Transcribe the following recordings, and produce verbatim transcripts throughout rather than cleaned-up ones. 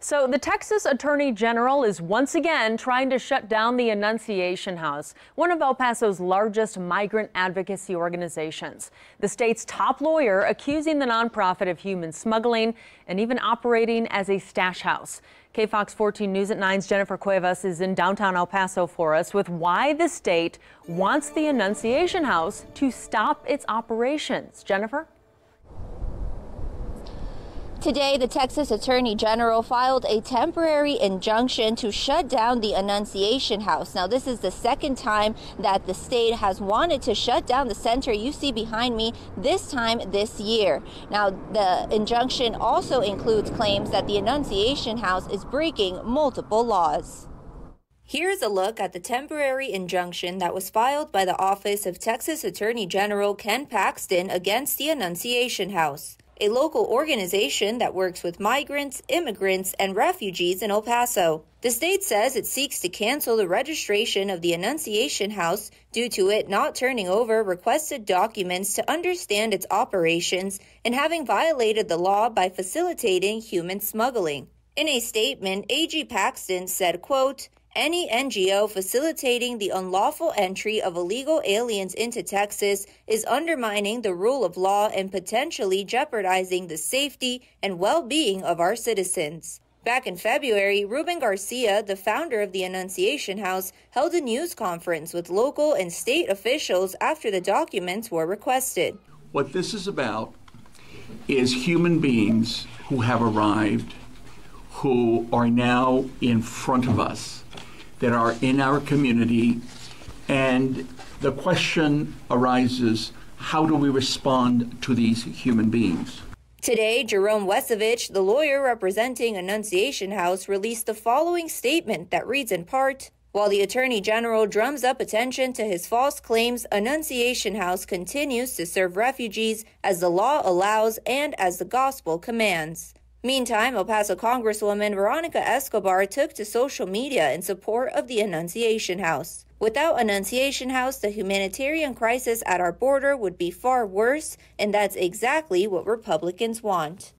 So the Texas Attorney General is once again trying to shut down the Annunciation House, one of El Paso's largest migrant advocacy organizations. The state's top lawyer accusing the nonprofit of human smuggling and even operating as a stash house. K Fox fourteen News at nine's Jennifer Cuevas is in downtown El Paso for us with why the state wants the Annunciation House to stop its operations. Jennifer? Today, the Texas Attorney General filed a temporary injunction to shut down the Annunciation House. Now, this is the second time that the state has wanted to shut down the center you see behind me, this time this year. Now, the injunction also includes claims that the Annunciation House is breaking multiple laws. Here's a look at the temporary injunction that was filed by the Office of Texas Attorney General Ken Paxton against the Annunciation House, a local organization that works with migrants, immigrants, and refugees in El Paso. The state says it seeks to cancel the registration of the Annunciation House due to it not turning over requested documents to understand its operations and having violated the law by facilitating human smuggling. In a statement, A G Paxton said, quote, "Any N G O facilitating the unlawful entry of illegal aliens into Texas is undermining the rule of law and potentially jeopardizing the safety and well-being of our citizens." Back in February, Ruben Garcia, the founder of the Annunciation House, held a news conference with local and state officials after the documents were requested. What this is about is human beings who have arrived, who are now in front of us, that are in our community, and the question arises, how do we respond to these human beings? Today, Jerome Wesevich, the lawyer representing Annunciation House, released the following statement that reads in part, "While the Attorney General drums up attention to his false claims, Annunciation House continues to serve refugees as the law allows and as the gospel commands." Meantime, El Paso Congresswoman Veronica Escobar took to social media in support of the Annunciation House. "Without Annunciation House, the humanitarian crisis at our border would be far worse, and that's exactly what Republicans want."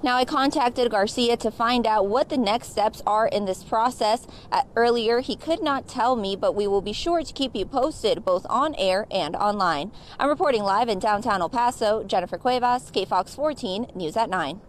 Now, I contacted Garcia to find out what the next steps are in this process. Uh, earlier, he could not tell me, but we will be sure to keep you posted both on air and online. I'm reporting live in downtown El Paso. Jennifer Cuevas, K Fox fourteen News at nine.